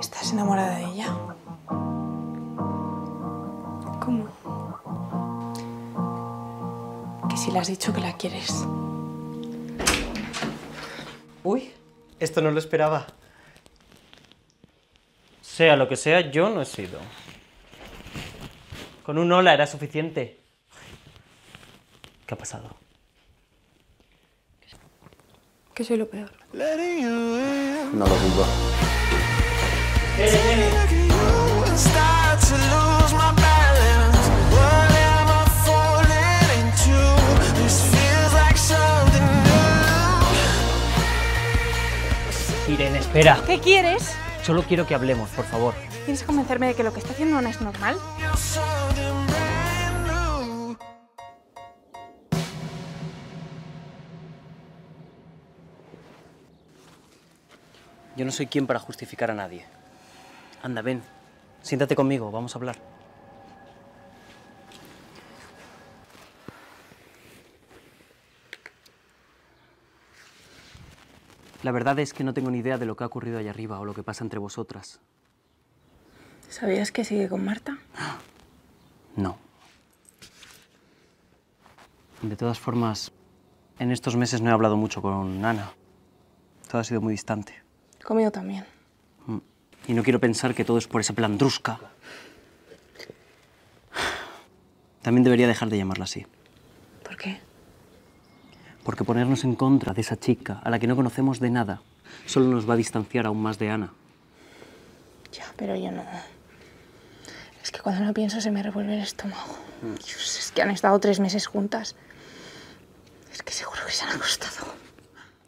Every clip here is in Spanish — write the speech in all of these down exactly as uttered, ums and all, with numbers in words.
¿Estás enamorada de ella? ¿Cómo? Que si le has dicho que la quieres. Uy, esto no lo esperaba. Sea lo que sea, yo no he sido. Con un hola era suficiente. ¿Qué ha pasado? Que soy lo peor. No lo dudo. Eh, eh. Irene, espera. ¿Qué quieres? Solo quiero que hablemos, por favor. ¿Quieres convencerme de que lo que está haciendo Ana es normal? Yo no soy quien para justificar a nadie. Anda, ven. Siéntate conmigo, vamos a hablar. La verdad es que no tengo ni idea de lo que ha ocurrido allá arriba o lo que pasa entre vosotras. ¿Sabías que sigue con Marta? No. De todas formas, en estos meses no he hablado mucho con Ana. Todo ha sido muy distante. Conmigo también. Y no quiero pensar que todo es por esa plandrusca. También debería dejar de llamarla así. ¿Por qué? Porque ponernos en contra de esa chica a la que no conocemos de nada solo nos va a distanciar aún más de Ana. Ya, pero yo no. Es que cuando no pienso se me revuelve el estómago. Mm. Dios, es que han estado tres meses juntas. Es que seguro que se han acostado.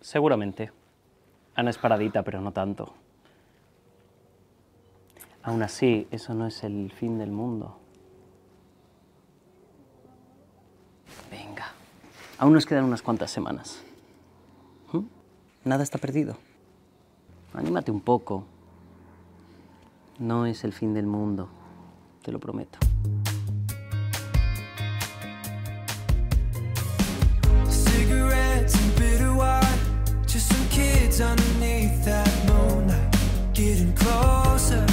Seguramente. Ana es paradita, pero no tanto. Aún así, eso no es el fin del mundo. Venga. Aún nos quedan unas cuantas semanas. ¿Mm? Nada está perdido. Anímate un poco. No es el fin del mundo, te lo prometo. Underneath that moonlight, getting closer.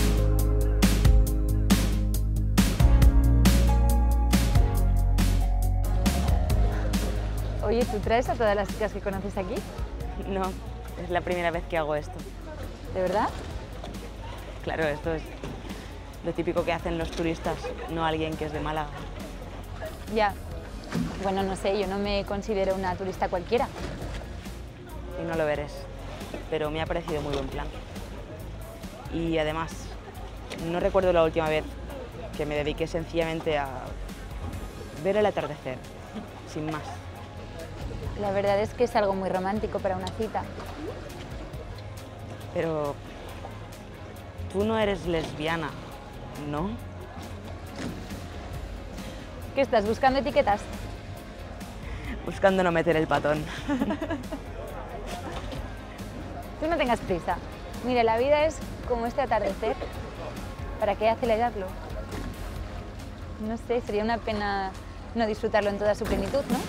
Oye, ¿tú traes a todas las chicas que conoces aquí? No, es la primera vez que hago esto. ¿De verdad? Claro, esto es lo típico que hacen los turistas, no alguien que es de Málaga. Ya, bueno, no sé, yo no me considero una turista cualquiera. Y no lo verás. Pero me ha parecido muy buen plan. Y además, no recuerdo la última vez que me dediqué sencillamente a ver el atardecer, sin más. La verdad es que es algo muy romántico para una cita. Pero tú no eres lesbiana, ¿no? ¿Qué estás buscando etiquetas? Buscando no meter el patón. Tú no tengas prisa. Mira, la vida es como este atardecer. ¿Para qué acelerarlo? No sé, sería una pena no disfrutarlo en toda su plenitud, ¿no?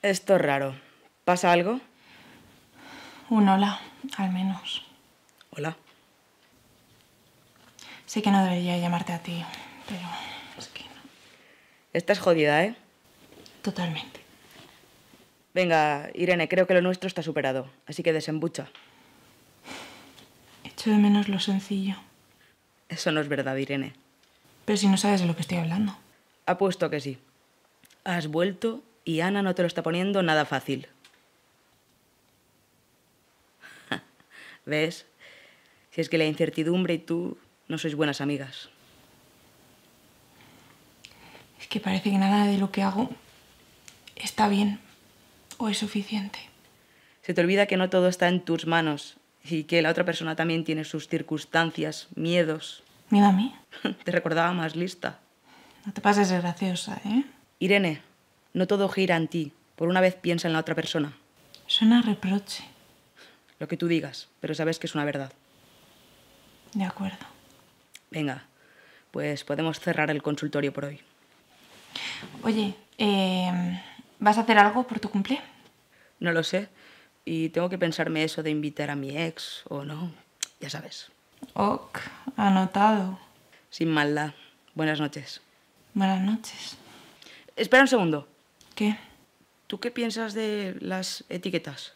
Esto es raro. ¿Pasa algo? Un hola, al menos. Hola. Sé que no debería llamarte a ti, pero es que no. Estás jodida, ¿eh? Totalmente. Venga, Irene, creo que lo nuestro está superado, así que desembucha. Echo de menos lo sencillo. Eso no es verdad, Irene. Pero si no sabes de lo que estoy hablando. Apuesto que sí. Has vuelto... Y Ana no te lo está poniendo nada fácil. ¿Ves? Si es que la incertidumbre y tú no sois buenas amigas. Es que parece que nada de lo que hago está bien o es suficiente. Se te olvida que no todo está en tus manos y que la otra persona también tiene sus circunstancias, miedos. ¿Miedo a mí? Te recordaba más lista. No te pases de graciosa, ¿eh? Irene, no todo gira en ti. Por una vez piensa en la otra persona. Suena a reproche. Lo que tú digas, pero sabes que es una verdad. De acuerdo. Venga, pues podemos cerrar el consultorio por hoy. Oye, eh, ¿vas a hacer algo por tu cumple? No lo sé. Y tengo que pensarme eso de invitar a mi ex o no. Ya sabes. Ok, anotado. Sin maldad. Buenas noches. Buenas noches. Espera un segundo. ¿Qué? ¿Tú qué piensas de las etiquetas?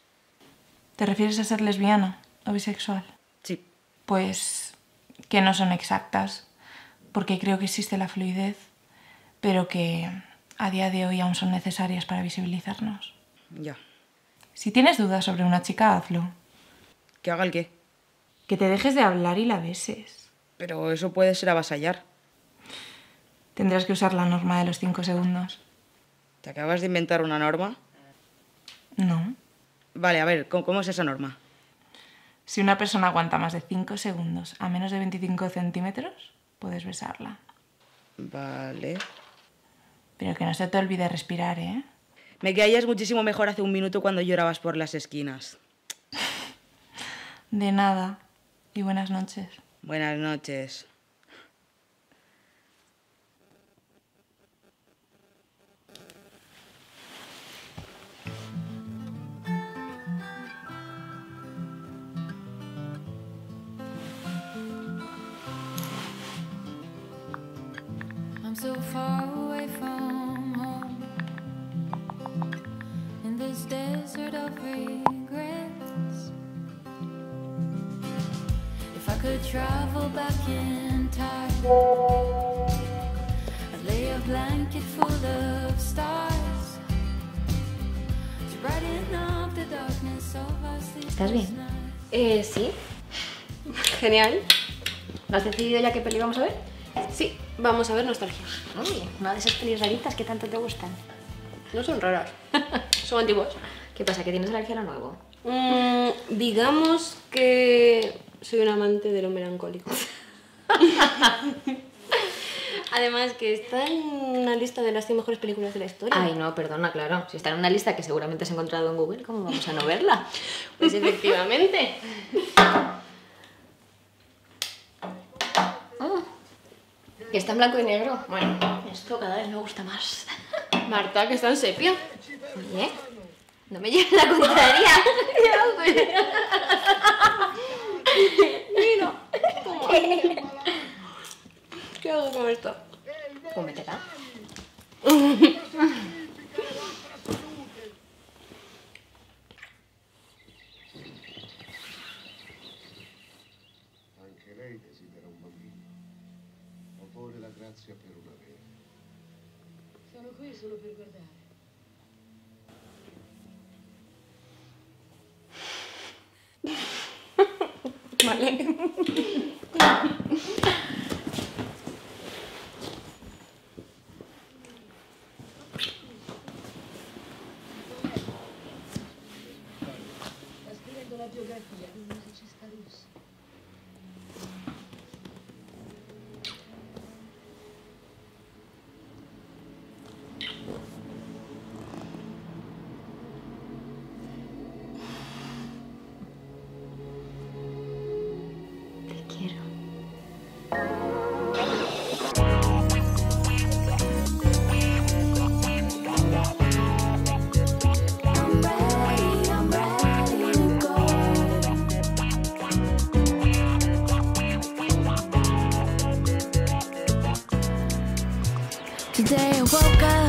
¿Te refieres a ser lesbiana o bisexual? Sí. Pues que no son exactas, porque creo que existe la fluidez, pero que a día de hoy aún son necesarias para visibilizarnos. Ya. Si tienes dudas sobre una chica, hazlo. ¿Que haga el qué? Que te dejes de hablar y la beses. Pero eso puede ser avasallar. Tendrás que usar la norma de los cinco segundos. ¿Te acabas de inventar una norma? No. Vale, a ver, ¿cómo, cómo es esa norma? Si una persona aguanta más de cinco segundos a menos de veinticinco centímetros, puedes besarla. Vale. Pero que no se te olvide respirar, ¿eh? Me caías muchísimo mejor hace un minuto cuando llorabas por las esquinas. De nada. Y buenas noches. Buenas noches. I'm so far away from home, in this desert of regrets. If I could travel back in time, I'd lay a blanket full of stars to brighten up the darkness of our sleepless nights. ¿Estás bien? Eh, sí. Genial. ¿Has decidido ya qué peli vamos a ver? Sí. Vamos a ver Nostalgia. Uy, una de esas pelis raritas que tanto te gustan. No son raras, son antiguas. ¿Qué pasa, que tienes alergia a lo nuevo? Mm, digamos que soy un amante de lo melancólico. Además que está en una lista de las cien mejores películas de la historia. Ay, no, perdona, claro. Si está en una lista que seguramente has encontrado en Google, ¿cómo vamos a no verla? Pues efectivamente. Que está en blanco y negro. Bueno, esto cada vez me gusta más. Marta, que está en sepia. Oye, no me lleves la contraria. Mira, ¿cómo? ¿Qué hago con esto? Cómetela. Vale. Woke up.